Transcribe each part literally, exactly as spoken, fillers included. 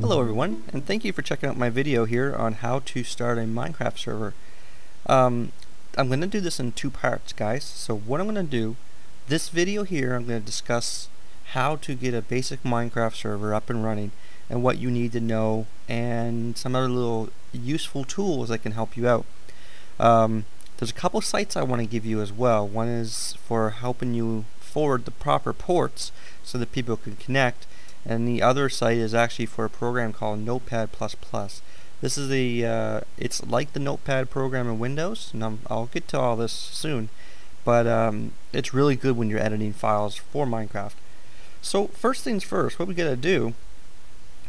Hello everyone, and thank you for checking out my video here on how to start a Minecraft server. Um, I'm going to do this in two parts, guys. So what I'm going to do, this video here, I'm going to discuss how to get a basic Minecraft server up and running and what you need to know and some other little useful tools that can help you out. Um, there's a couple sites I want to give you as well. One is for helping you forward the proper ports so that people can connect. And the other site is actually for a program called Notepad plus plus. This is the, uh, it's like the Notepad program in Windows, and I'm, I'll get to all this soon, but um, it's really good when you're editing files for Minecraft. So first things first, what we gotta do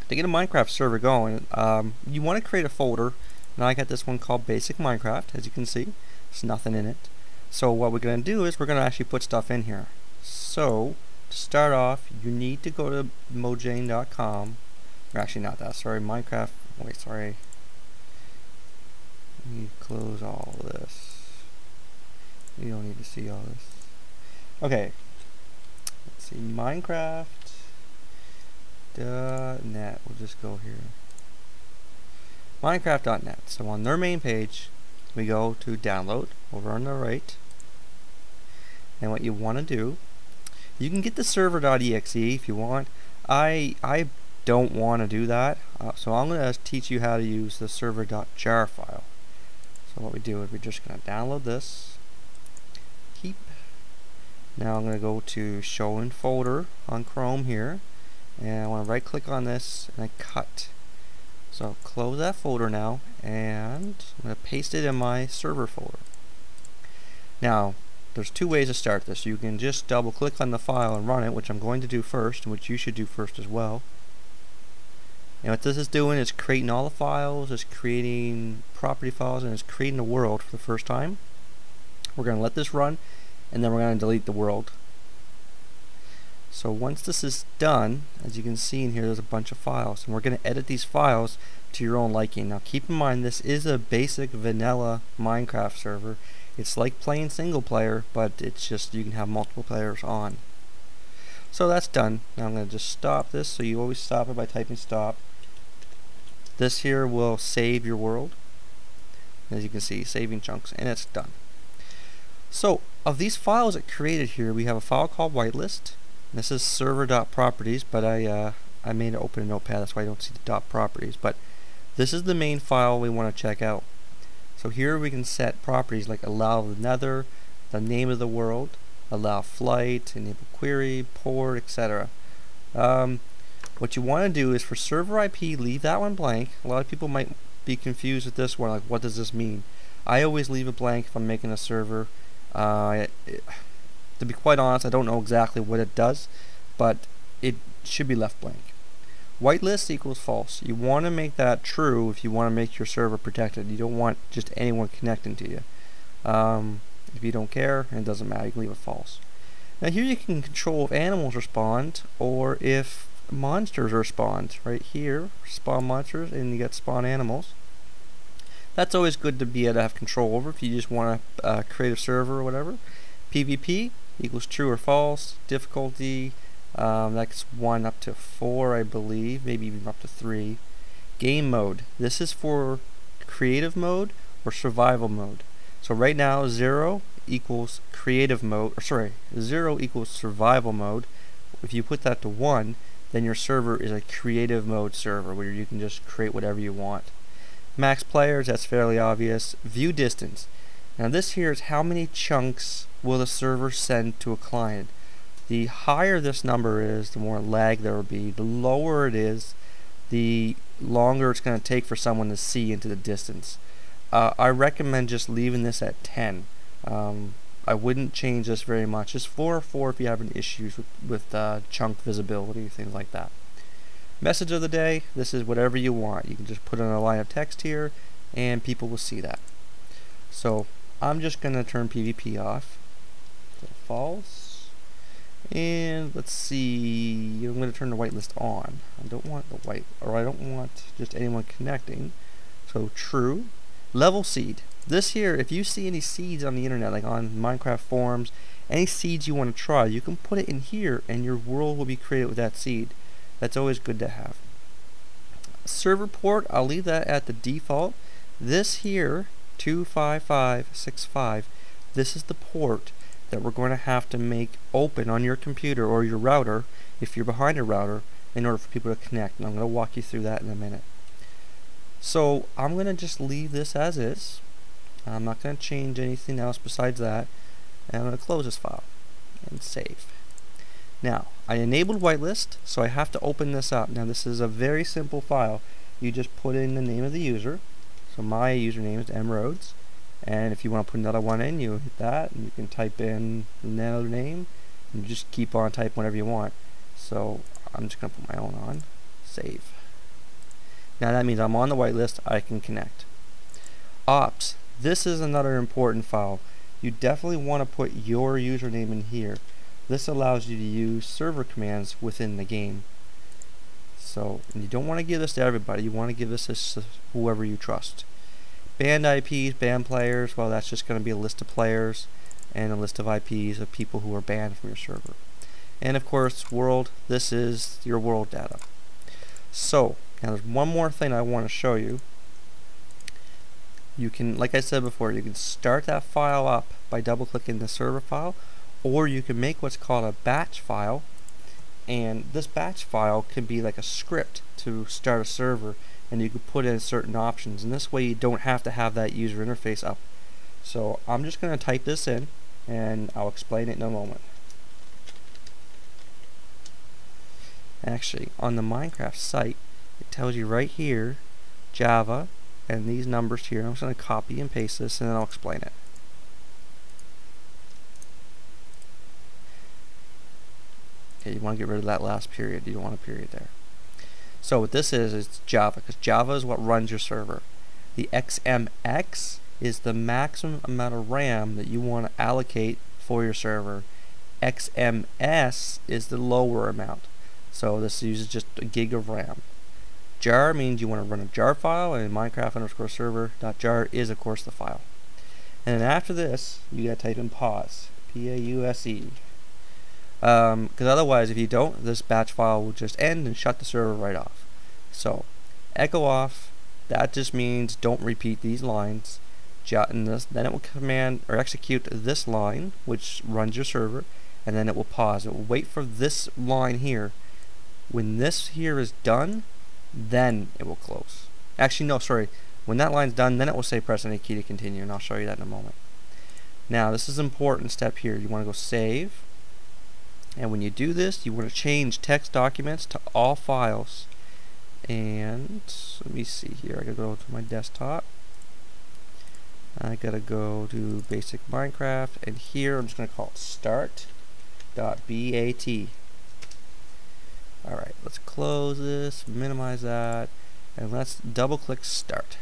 to get a Minecraft server going, um, you wanna create a folder. Now I got this one called Basic Minecraft, as you can see, there's nothing in it. So what we're gonna do is we're gonna actually put stuff in here. So, to start off, you need to go to Mojang dot com, or actually not that, sorry, Minecraft, wait, sorry, let me close all this, you don't need to see all this, okay, let's see, Minecraft dot net, we'll just go here, Minecraft dot net, so on their main page, we go to download, over on the right, and what you want to do, you can get the server dot E X E if you want. I I don't want to do that, uh, so I'm going to teach you how to use the server dot jar file. So what we do is we're just going to download this. Keep. Now I'm going to go to Show in Folder on Chrome here, and I want to right-click on this and I cut. So close that folder now, and I'm going to paste it in my server folder. Now, there's two ways to start this. You can just double click on the file and run it, which I'm going to do first, and which you should do first as well. And what this is doing is creating all the files, it's creating property files, and it's creating the world for the first time. We're going to let this run, and then we're going to delete the world. So once this is done, as you can see in here, there's a bunch of files, and we're going to edit these files to your own liking. Now keep in mind, this is a basic vanilla Minecraft server. It's like playing single player, but it's just you can have multiple players on. So that's done. Now I'm going to just stop this, so you always stop it by typing stop. This here will save your world, as you can see, saving chunks, and it's done. So of these files that created here, we have a file called whitelist. This is server dot properties, but I uh, I made it open in Notepad, that's why I don't see the dot properties, but this is the main file we want to check out. So here we can set properties like allow the nether, the name of the world, allow flight, enable query, port, et cetera. Um, what you want to do is for server I P, leave that one blank. A lot of people might be confused with this one, like what does this mean? I always leave it blank if I'm making a server. Uh, it, to be quite honest, I don't know exactly what it does, but it should be left blank. Whitelist equals false. You want to make that true if you want to make your server protected. You don't want just anyone connecting to you. Um, if you don't care, it doesn't matter. You can leave it false. Now here you can control if animals are spawned or if monsters are spawned. Right here, spawn monsters, and you get spawn animals. That's always good to be able to have control over if you just want to uh, create a server or whatever. P V P equals true or false. Difficulty. Um, that's one up to four, I believe, maybe even up to three. Game mode. This is for creative mode or survival mode. So right now, zero equals creative mode. Or sorry, zero equals survival mode. If you put that to one, then your server is a creative mode server where you can just create whatever you want. Max players. That's fairly obvious. View distance. Now this here is how many chunks will the server send to a client. The higher this number is, the more lag there will be. The lower it is, the longer it's going to take for someone to see into the distance. Uh, I recommend just leaving this at ten. Um, I wouldn't change this very much. Just four or four if you have any issues with, with uh, chunk visibility, things like that. Message of the day, this is whatever you want. You can just put in a line of text here and people will see that. So I'm just going to turn P V P off. False. And let's see, I'm going to turn the whitelist on. I don't want the white, or I don't want just anyone connecting. So true. Level seed. This here, if you see any seeds on the internet, like on Minecraft forums, any seeds you want to try, you can put it in here and your world will be created with that seed. That's always good to have. server port, I'll leave that at the default. This here, two five five six five, this is the port that we're going to have to make open on your computer or your router if you're behind a router in order for people to connect, and I'm going to walk you through that in a minute. So I'm going to just leave this as is. I'm not going to change anything else besides that, and I'm going to close this file and save. Now I enabled whitelist, so I have to open this up. Now this is a very simple file. You just put in the name of the user. So my username is mroads, and if you want to put another one in, you hit that and you can type in another name and just keep on typing whatever you want. So I'm just going to put my own on, save. Now that means I'm on the whitelist, I can connect. Ops, this is another important file. You definitely want to put your username in here. This allows you to use server commands within the game. So you don't want to give this to everybody, you want to give this to whoever you trust. Banned I Ps, banned players, well that's just going to be a list of players and a list of I Ps of people who are banned from your server. And of course world, this is your world data. So now there's one more thing I want to show you. You can, like I said before, you can start that file up by double clicking the server file, or you can make what's called a batch file, and this batch file can be like a script to start a server, and you can put in certain options, and this way you don't have to have that user interface up. So I'm just going to type this in and I'll explain it in a moment. Actually, on the Minecraft site it tells you right here Java and these numbers here. I'm just going to copy and paste this and then I'll explain it. Okay, you want to get rid of that last period, you don't want a period there. So what this is, it's Java, because Java is what runs your server. The X M X is the maximum amount of RAM that you want to allocate for your server. X M S is the lower amount. So this uses just a gig of RAM. Jar means you want to run a jar file, and Minecraft underscore server dot jar is of course the file. And then after this, you gotta type in pause, P A U S E, because um, otherwise if you don't, this batch file will just end and shut the server right off. So echo off, that just means don't repeat these lines. And this, then it will command or execute this line, which runs your server, and then it will pause. It will wait for this line here. When this here is done, then it will close. Actually no, sorry, when that line's done, then it will say press any key to continue, and I'll show you that in a moment. Now this is an important step here. You want to go save, and when you do this you want to change text documents to all files. And let me see here, I gotta go to my desktop, I gotta go to basic Minecraft, and here I'm just gonna call it start.bat. Alright, let's close this, minimize that, and let's double click start.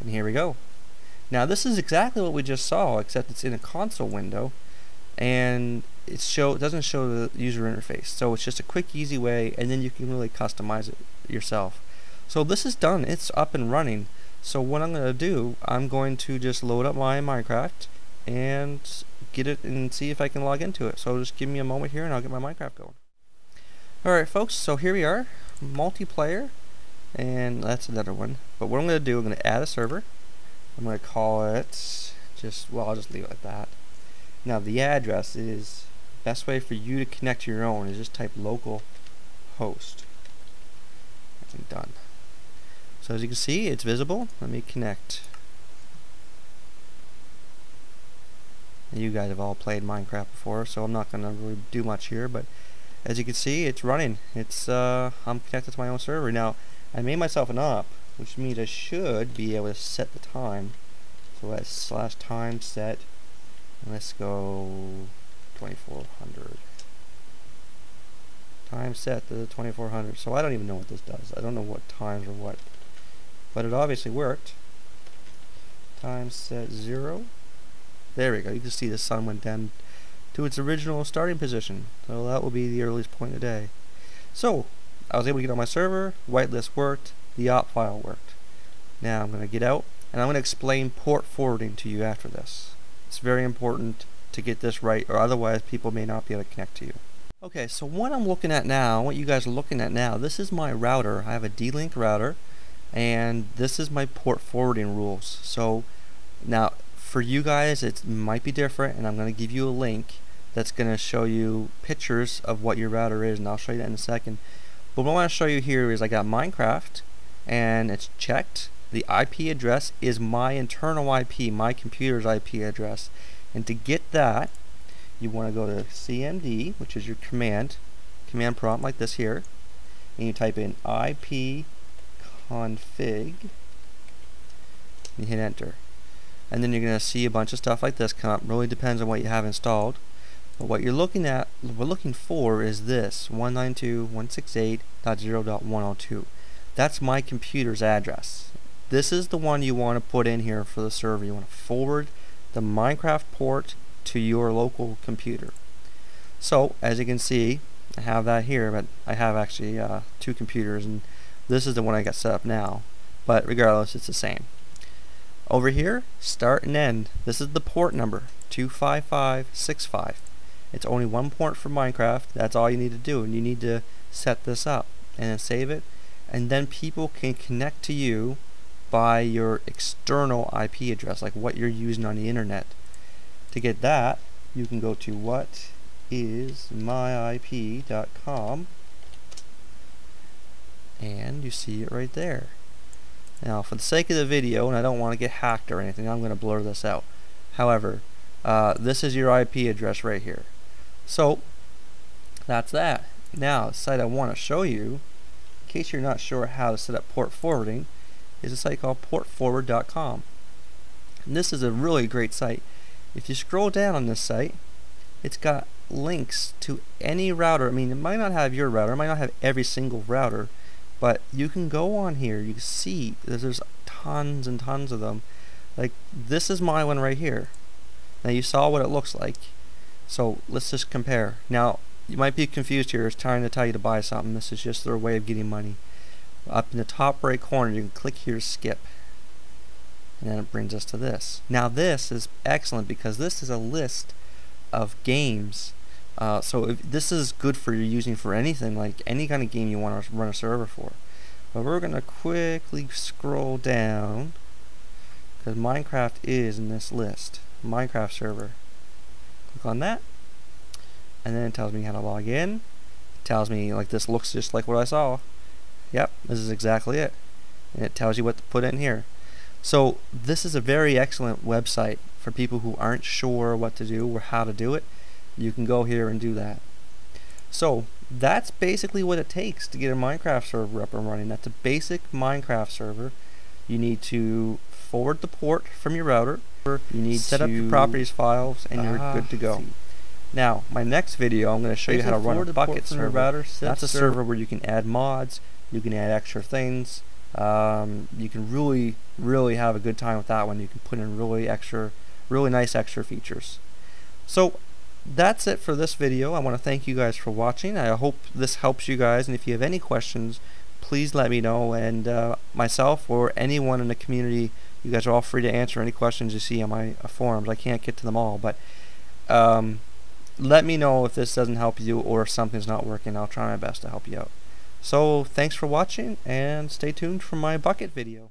And here we go. Now this is exactly what we just saw, except it's in a console window and it show, doesn't show the user interface. So it's just a quick, easy way, and then you can really customize it yourself. So this is done, it's up and running. So what I'm going to do, I'm going to just load up my Minecraft and get it and see if I can log into it. So just give me a moment here and I'll get my Minecraft going. Alright folks, so here we are, multiplayer, and that's another one. But what I'm going to do, I'm going to add a server. I'm going to call it, just, well I'll just leave it like that. Now the address is, best way for you to connect to your own is just type local host. And done. So as you can see, it's visible. Let me connect. You guys have all played Minecraft before, so I'm not going to really do much here, but as you can see, it's running. It's uh, I'm connected to my own server. Now, I made myself an op, which means I should be able to set the time. So let's slash time set, and let's go twenty-four hundred. Time set to the twenty-four hundred. So I don't even know what this does. I don't know what times or what, but it obviously worked. Time set zero. There we go. You can see the sun went down to its original starting position, so that will be the earliest point of day. So I was able to get on my server, whitelist worked, the op file worked. Now I'm going to get out, and I'm going to explain port forwarding to you after this. It's very important to get this right, or otherwise people may not be able to connect to you. Okay, so what I'm looking at now, what you guys are looking at now, this is my router. I have a D-Link router, and this is my port forwarding rules. So now for you guys it might be different, and I'm going to give you a link that's going to show you pictures of what your router is, and I'll show you that in a second. But what I want to show you here is I got Minecraft, and it's checked. The I P address is my internal I P, my computer's I P address. And to get that, you want to go to C M D, which is your command, command prompt like this here, and you type in I P config, and you hit enter. And then you're going to see a bunch of stuff like this come up. Really depends on what you have installed. But what you're looking at, what we're looking for is this, one ninety-two dot one sixty-eight dot zero dot one oh two. That's my computer's address. This is the one you want to put in here for the server. You want to forward the Minecraft port to your local computer. So as you can see, I have that here, but I have actually uh, two computers, and this is the one I got set up now, but regardless it's the same. Over here, start and end, this is the port number, two five five six five. It's only one port for Minecraft. That's all you need to do, and you need to set this up and then save it, and then people can connect to you by your external I P address, like what you're using on the internet. To get that, you can go to what is my I P dot com, and you see it right there. Now, for the sake of the video, and I don't want to get hacked or anything, I'm going to blur this out. However, uh, this is your I P address right here. So that's that. Now, the site I want to show you, in case you're not sure how to set up port forwarding, is a site called port forward dot com. And this is a really great site. If you scroll down on this site, it's got links to any router. I mean, it might not have your router, it might not have every single router, but you can go on here, you can see that there's tons and tons of them. Like, this is my one right here. Now, you saw what it looks like, so let's just compare. Now, you might be confused here, it's trying to tell you to buy something. This is just their way of getting money. Up in the top right corner, you can click here to skip. And then it brings us to this. Now this is excellent because this is a list of games. Uh, so if this is good for you using for anything, like any kind of game you want to run a server for. But we're going to quickly scroll down because Minecraft is in this list. Minecraft server. Click on that. And then it tells me how to log in. It tells me, like, this looks just like what I saw. Yep, this is exactly it. And it tells you what to put in here. So this is a very excellent website for people who aren't sure what to do or how to do it. You can go here and do that. So that's basically what it takes to get a Minecraft server up and running. That's a basic Minecraft server. You need to forward the port from your router. You need set to up your properties files, and you're ah, good to go. See. Now, my next video, I'm going to show you how to run a bukkit server. Router, that's a server. server where you can add mods, you can add extra things. Um, you can really really have a good time with that one. You can put in really extra really nice extra features. So that's it for this video. I want to thank you guys for watching. I hope this helps you guys, and if you have any questions, please let me know, and uh, myself or anyone in the community, you guys are all free to answer any questions you see on my uh, forums. I can't get to them all, but um, let me know if this doesn't help you or if something's not working. I'll try my best to help you out. So, thanks for watching, and stay tuned for my bukkit video.